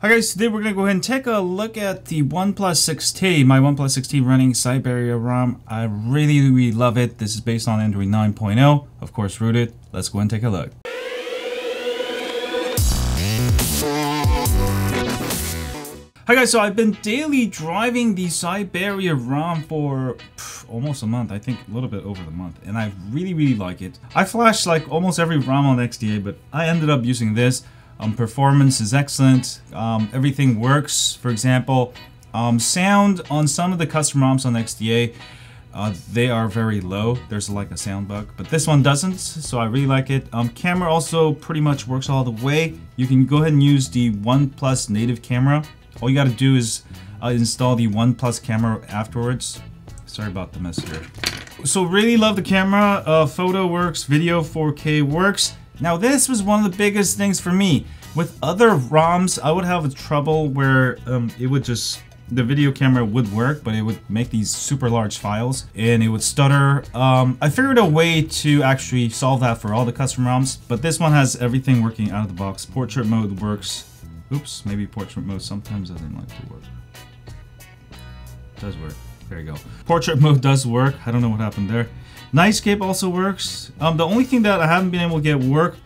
Hi guys, today we're going to go ahead and take a look at the OnePlus 6T, my OnePlus 6T running Syberia ROM. I really love it. This is based on Android 9.0, of course rooted. Let's go ahead and take a look. Hi guys, so I've been daily driving the Syberia ROM for almost a month, I think a little bit over the month, and I really like it. I flashed like almost every ROM on XDA, but I ended up using this. Performance is excellent, everything works. For example, sound on some of the custom ROMs on XDA, they are very low. There's like a sound bug, but this one doesn't, so I really like it. Camera also pretty much works all the way. You can go ahead and use the OnePlus native camera. All you gotta do is install the OnePlus camera afterwards. Sorry about the mess here. So really love the camera, photo works, video 4K works. Now this was one of the biggest things for me. With other ROMs, I would have trouble where it would just, the video camera would work, but it would make these super large files and it would stutter. I figured a way to actually solve that for all the custom ROMs, but this one has everything working out of the box. Portrait mode works. Oops, maybe portrait mode sometimes doesn't like to work. It does work. There you go. Portrait mode does work. I don't know what happened there. Nightscape also works. The only thing that I haven't been able to get work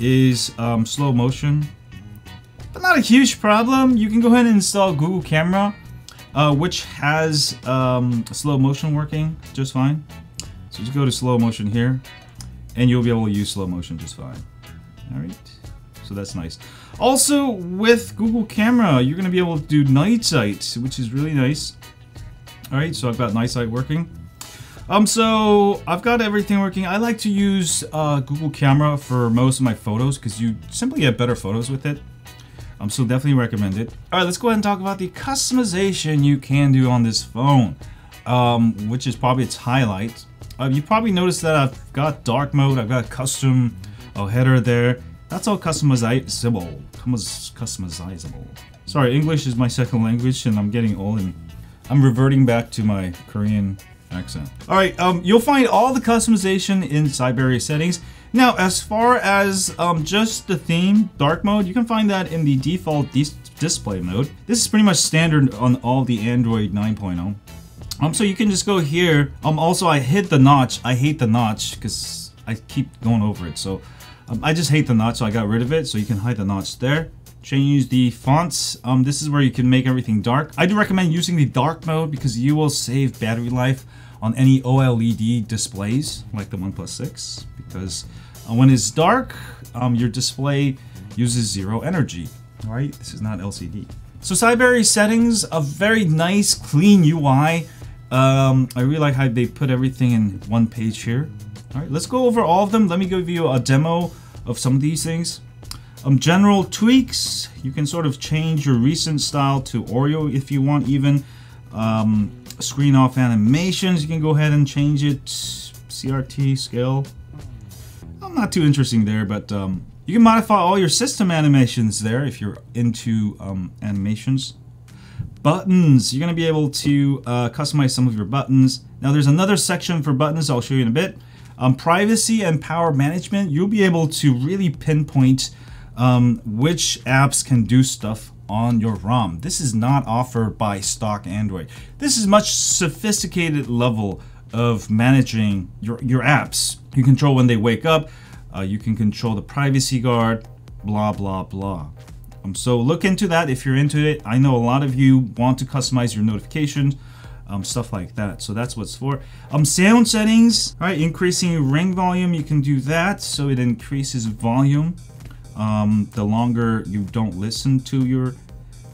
is slow motion, but not a huge problem. You can go ahead and install Google Camera, which has slow motion working just fine. So just go to slow motion here, and you'll be able to use slow motion just fine. All right. So that's nice. Also with Google Camera, you're gonna be able to do night sight, which is really nice. All right, so I've got night sight working. So I've got everything working. I like to use Google Camera for most of my photos because you simply get better photos with it. So definitely recommend it. All right, let's go ahead and talk about the customization you can do on this phone, which is probably its highlight. You probably noticed that I've got dark mode. I've got custom header there. That's all customizable. Customizable. Sorry, English is my second language and I'm getting old and I'm reverting back to my Korean accent. All right, you'll find all the customization in Syberia settings. Now, as far as just the theme, dark mode, you can find that in the default display mode. This is pretty much standard on all the Android 9.0. So you can just go here. Also, I hit the notch. I hate the notch because I keep going over it. So I just hate the notch, so I got rid of it. So you can hide the notch there. Change the fonts. This is where you can make everything dark. I do recommend using the dark mode because you will save battery life on any OLED displays like the OnePlus 6, because when it's dark, your display uses zero energy, right? This is not LCD. So Syberia settings, a very nice clean UI. I really like how they put everything in one page here. All right, let's go over all of them. Let me give you a demo of some of these things. General tweaks, you can sort of change your recent style to Oreo if you want even. Screen off animations, you can go ahead and change it. CRT scale, I'm not too interesting there, but you can modify all your system animations there if you're into animations. Buttons, you're going to be able to customize some of your buttons. Now there's another section for buttons I'll show you in a bit. Privacy and power management, you'll be able to really pinpoint which apps can do stuff on your ROM. This is not offered by stock Android. This is much sophisticated level of managing your apps. You control when they wake up, you can control the privacy guard, blah, blah, blah. So look into that if you're into it. I know a lot of you want to customize your notifications, stuff like that. So that's what's for. Sound settings, all right, increasing ring volume, you can do that. So it increases volume. The longer you don't listen to your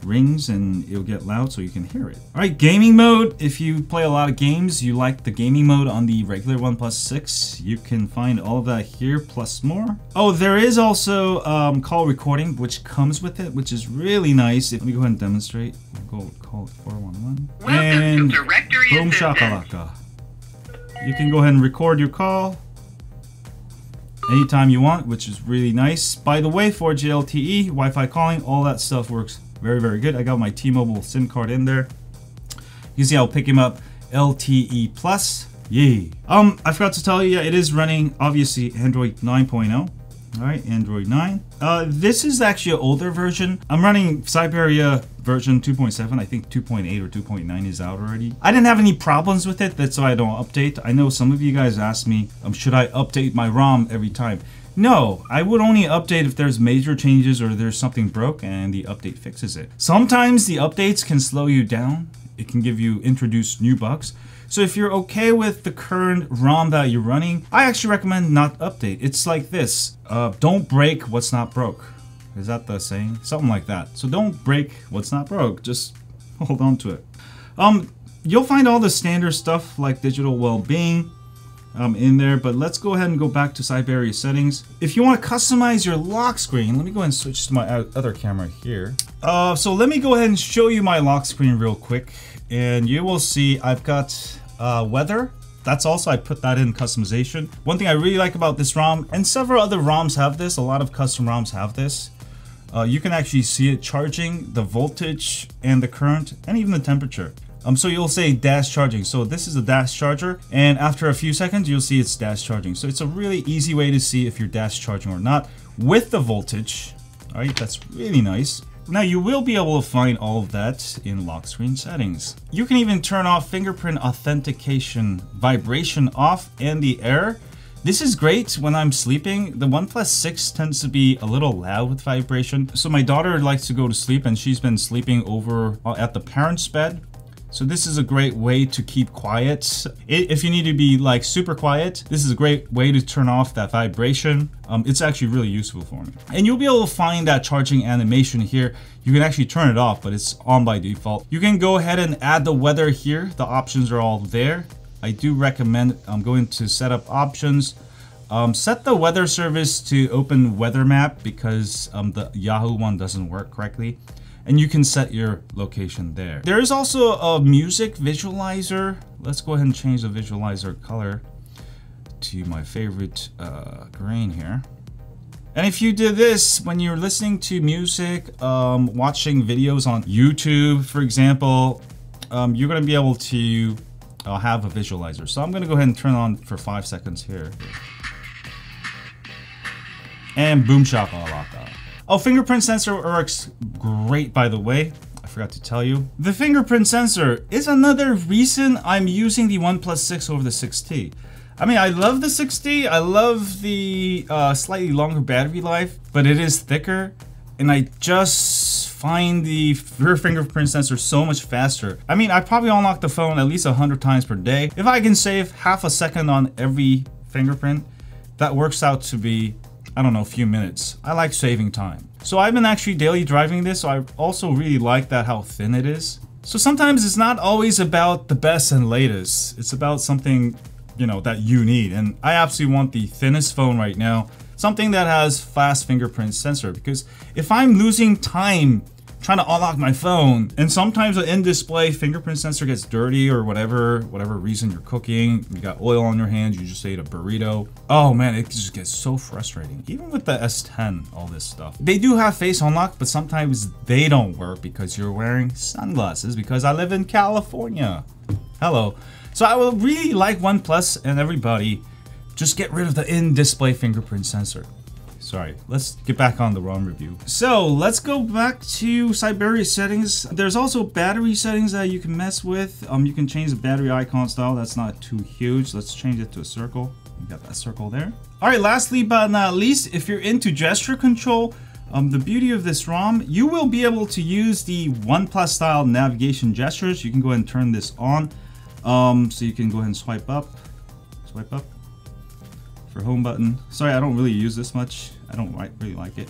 rings and it'll get loud so you can hear it. All right, gaming mode. If you play a lot of games, you like the gaming mode on the regular OnePlus 6, you can find all of that here plus more. Oh, there is also call recording, which comes with it, which is really nice. Let me go ahead and demonstrate. I'll go call 411. And boom shakalaka. You can go ahead and record your call anytime you want, which is really nice. By the way, 4G LTE, Wi-Fi calling, all that stuff works very good. I got my T-Mobile SIM card in there. You can see I'll pick him up LTE plus. Yay. I forgot to tell you, it is running obviously Android 9.0. All right, Android 9. This is actually an older version. I'm running Syberia version 2.7. I think 2.8 or 2.9 is out already. I didn't have any problems with it. That's why I don't update. I know some of you guys asked me, should I update my ROM every time? No, I would only update if there's major changes or there's something broke and the update fixes it. Sometimes the updates can slow you down. It can introduce new bugs. So if you're okay with the current ROM that you're running, I actually recommend not update. It's like this, don't break what's not broke. Is that the saying? Something like that. So don't break what's not broke, just hold on to it. You'll find all the standard stuff like digital well-being in there, but let's go ahead and go back to Syberia settings. If you want to customize your lock screen, let me go ahead and switch to my other camera here. So let me go ahead and show you my lock screen real quick, and you will see I've got weather. That's also, I put that in customization. One thing I really like about this ROM, and several other ROMs have this, a lot of custom ROMs have this, you can actually see it charging, the voltage and the current, and even the temperature. So you'll say dash charging. So this is a dash charger, and after a few seconds, you'll see it's dash charging. So it's a really easy way to see if you're dash charging or not with the voltage. All right, that's really nice. Now you will be able to find all of that in lock screen settings. You can even turn off fingerprint authentication, vibration off, and the error. This is great when I'm sleeping. The OnePlus 6 tends to be a little loud with vibration. So my daughter likes to go to sleep, and she's been sleeping over at the parents' bed. So this is a great way to keep quiet. If you need to be like super quiet, this is a great way to turn off that vibration. It's actually really useful for me. And you'll be able to find that charging animation here. You can actually turn it off, but it's on by default. You can go ahead and add the weather here. The options are all there. I do recommend going to setup options. Set the weather service to OpenWeatherMap because the Yahoo one doesn't work correctly. And you can set your location there. There is also a music visualizer. Let's go ahead and change the visualizer color to my favorite green here. And if you do this, when you're listening to music, watching videos on YouTube, for example, you're gonna be able to have a visualizer. So I'm gonna go ahead and turn on for 5 seconds here. And boom shakalaka. Oh, fingerprint sensor works great, by the way. I forgot to tell you. The fingerprint sensor is another reason I'm using the OnePlus 6 over the 6T. I mean, I love the 6T. I love the slightly longer battery life, but it is thicker. And I just find the rear fingerprint sensor so much faster. I mean, I probably unlock the phone at least 100 times per day. If I can save half a second on every fingerprint, that works out to be, I don't know, a few minutes. I like saving time. So I've been actually daily driving this, so I also really like that how thin it is. So sometimes it's not always about the best and latest. It's about something, you know, that you need. And I absolutely want the thinnest phone right now, something that has fast fingerprint sensor, because if I'm losing time trying to unlock my phone, and sometimes the in-display fingerprint sensor gets dirty or whatever reason you're cooking, you got oil on your hands, you just ate a burrito. Oh man, it just gets so frustrating. Even with the S10, all this stuff. They do have face unlock, but sometimes they don't work because you're wearing sunglasses, because I live in California. Hello. So I would really like OnePlus and everybody, just get rid of the in-display fingerprint sensor. Sorry, let's get back on the ROM review. So let's go back to Syberia settings. There's also battery settings that you can mess with. You can change the battery icon style. That's not too huge. Let's change it to a circle. You got that circle there. All right, lastly but not least, if you're into gesture control, the beauty of this ROM, you will be able to use the OnePlus style navigation gestures. You can go ahead and turn this on. So you can go ahead and swipe up. For home button. Sorry, I don't really use this much. I don't really like it.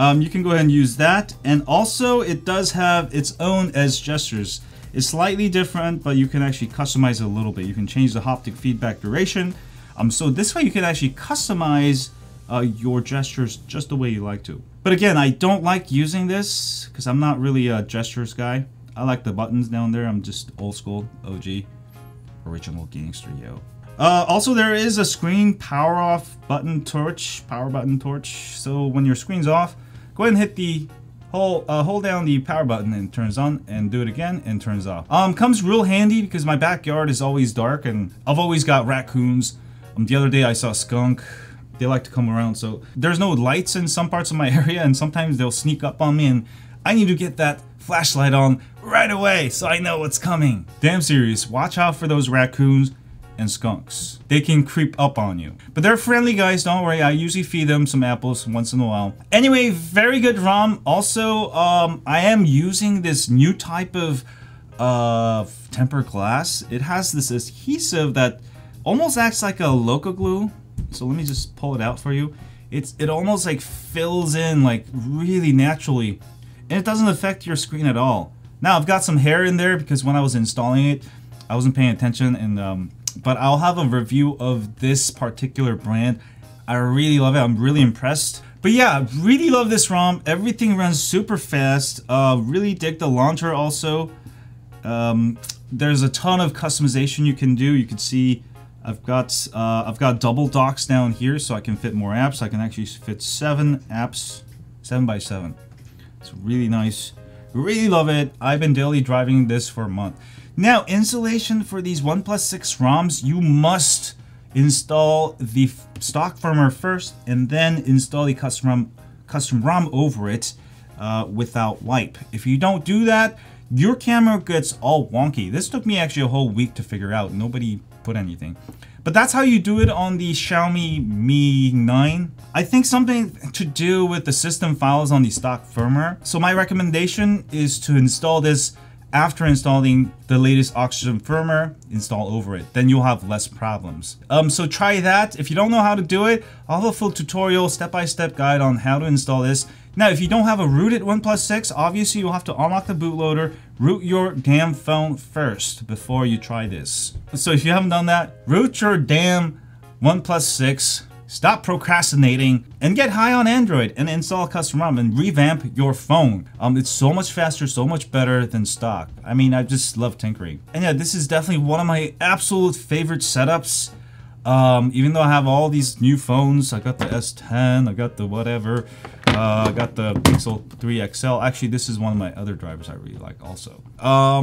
You can go ahead and use that. And also it does have its own edge gestures. It's slightly different, but you can actually customize it a little bit. You can change the haptic feedback duration. So this way you can actually customize your gestures just the way you like to. But again, I don't like using this because I'm not really a gestures guy. I like the buttons down there. I'm just old school, OG, original gangster, yo. Also, there is a screen power off button torch, So when your screen's off, go ahead and hit the hold down the power button and it turns on, and do it again and turns off. Comes real handy because my backyard is always dark and I've always got raccoons. The other day I saw a skunk. they like to come around. So there's no lights in some parts of my area, and sometimes they'll sneak up on me, and I need to get that flashlight on right away so I know what's coming. Damn serious, watch out for those raccoons and skunks. They can creep up on you. But they're friendly guys, don't worry. I usually feed them some apples once in a while. Anyway, very good ROM. Also, I am using this new type of tempered glass. It has this adhesive that almost acts like a loco glue. So let me just pull it out for you. It almost like fills in like really naturally, and it doesn't affect your screen at all. Now I've got some hair in there because when I was installing it, I wasn't paying attention, and but I'll have a review of this particular brand. I really love it. I'm really impressed. But yeah, I really love this ROM. Everything runs super fast. Really dig the launcher also. There's a ton of customization you can do. You can see I've got double docks down here, so I can fit more apps. I can actually fit 7 apps, 7 by 7. It's really nice. Really love it. I've been daily driving this for a month. Now, installation for these OnePlus 6 ROMs, you must install the stock firmware first and then install the custom ROM over it without wipe. If you don't do that, your camera gets all wonky. This took me actually a whole week to figure out. Nobody put anything. But that's how you do it on the Xiaomi Mi 9. I think something to do with the system files on the stock firmware. So my recommendation is to install this after installing the latest Oxygen firmware, install over it. Then you'll have less problems. So try that. If you don't know how to do it, I'll have a full tutorial, step-by-step guide on how to install this. Now, if you don't have a rooted OnePlus 6, obviously you'll have to unlock the bootloader, root your damn phone first before you try this. So if you haven't done that, root your damn OnePlus 6, stop procrastinating, and get high on Android and install a custom ROM and revamp your phone. It's so much faster, so much better than stock. I mean, I just love tinkering. And yeah, this is definitely one of my absolute favorite setups. Even though I have all these new phones, I got the S10, I got the whatever, I got the Pixel 3 XL. Actually, this is one of my other drivers I really like also. I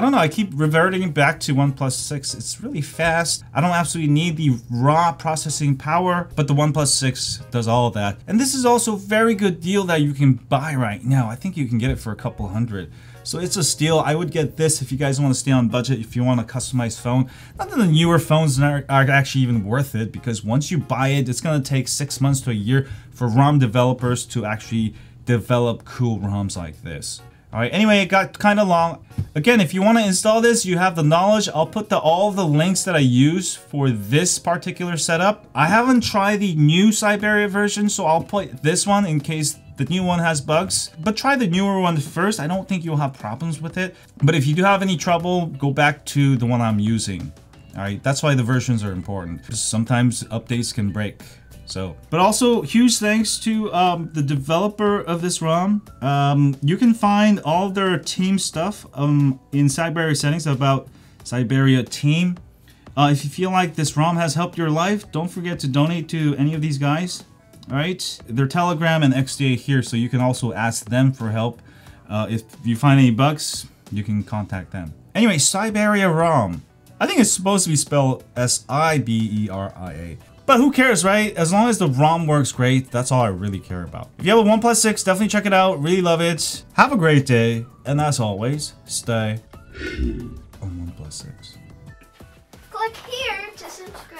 don't know, I keep reverting back to OnePlus 6. It's really fast. I don't absolutely need the raw processing power, but the OnePlus 6 does all of that. And this is also a very good deal that you can buy right now. I think you can get it for a couple $100. So it's a steal. I would get this if you guys want to stay on budget, if you want a customized phone. Not that the newer phones are actually even worth it, because once you buy it, it's going to take 6 months to a year for ROM developers to actually develop cool ROMs like this. All right, anyway, it got kind of long. Again, if you want to install this, you have the knowledge. I'll put all the links that I use for this particular setup. I haven't tried the new Syberia version, so I'll put this one in case the new one has bugs, but try the newer one first. I don't think you'll have problems with it, but if you do have any trouble, go back to the one I'm using. All right, that's why the versions are important, because sometimes updates can break. So, but also huge thanks to the developer of this ROM. You can find all their team stuff in Syberia settings about Syberia team. If you feel like this ROM has helped your life, don't forget to donate to any of these guys. All right, their Telegram and XDA here, so you can also ask them for help. If you find any bugs, you can contact them. Anyway, Syberia ROM. I think it's supposed to be spelled S-I-B-E-R-I-A. But who cares, right? As long as the ROM works great, that's all I really care about. If you have a OnePlus 6, definitely check it out. Really love it. Have a great day. And as always, stay on OnePlus 6. Click here to subscribe.